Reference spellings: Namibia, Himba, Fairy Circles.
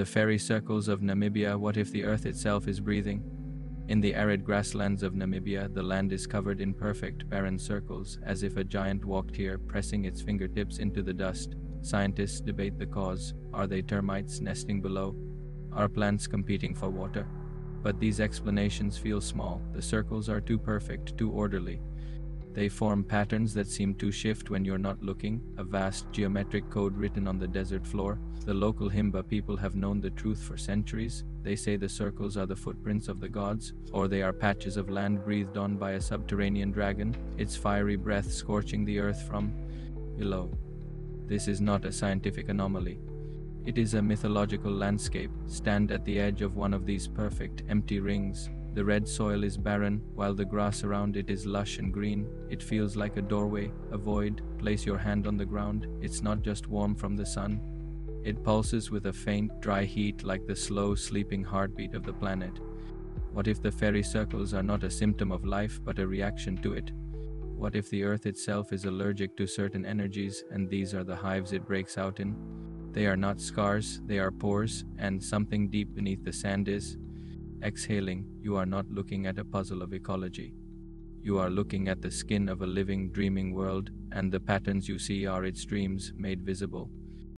the fairy circles of Namibia. What if the earth itself is breathing? In the arid grasslands of Namibia, the land is covered in perfect, barren circles, as if a giant walked here, pressing its fingertips into the dust. Scientists debate the cause. Are they termites nesting below? Are plants competing for water? But these explanations feel small. The circles are too perfect, too orderly. They form patterns that seem to shift when you're not looking, a vast geometric code written on the desert floor. The local Himba people have known the truth for centuries. They say the circles are the footprints of the gods, or they are patches of land breathed on by a subterranean dragon, its fiery breath scorching the earth from below. This is not a scientific anomaly. It is a mythological landscape. Stand at the edge of one of these perfect, empty rings. The red soil is barren, while the grass around it is lush and green. It feels like a doorway, a void. Place your hand on the ground. It's not just warm from the sun. It pulses with a faint, dry heat like the slow, sleeping heartbeat of the planet. What if the fairy circles are not a symptom of life, but a reaction to it? What if the earth itself is allergic to certain energies, and these are the hives it breaks out in? They are not scars, they are pores, and something deep beneath the sand is exhaling. You are not looking at a puzzle of ecology. You are looking at the skin of a living, dreaming world, and the patterns you see are its dreams made visible.